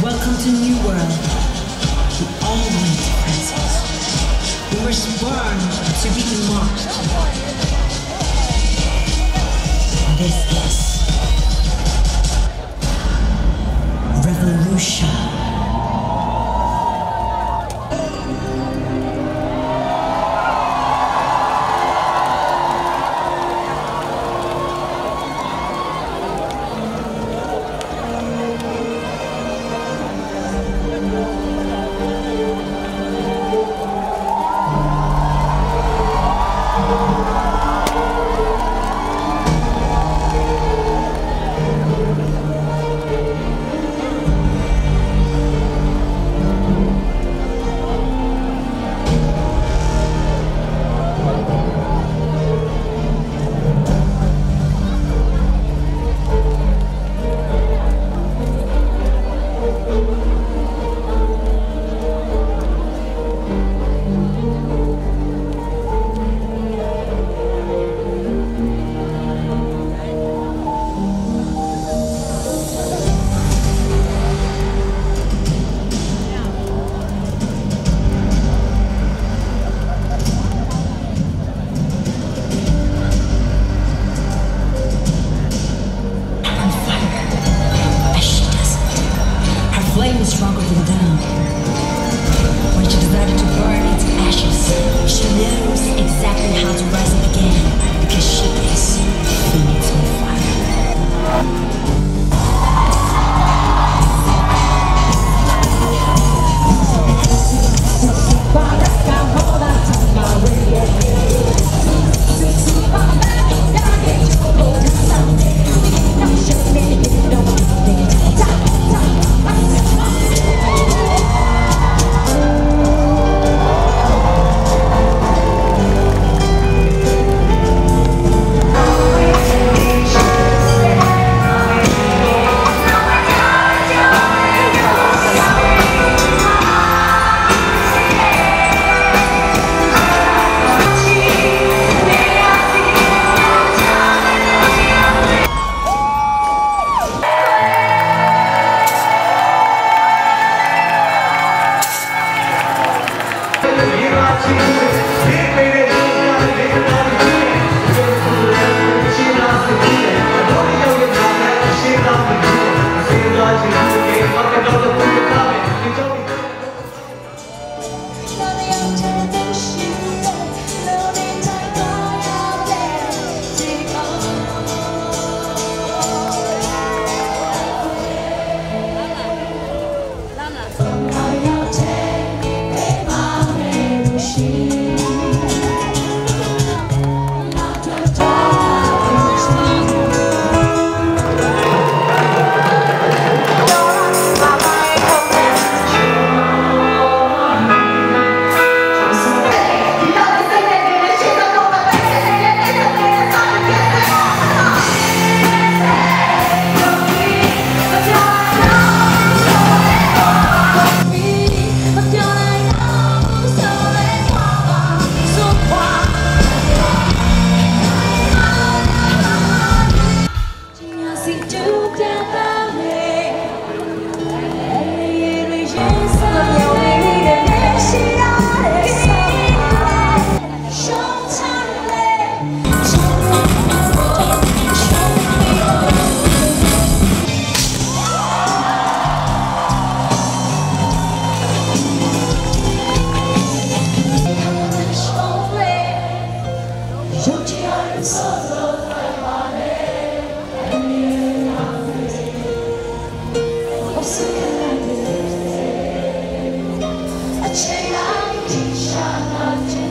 Welcome to New World, the All-White Princess. We were born to be mocked. This is revolution. Change, I teach,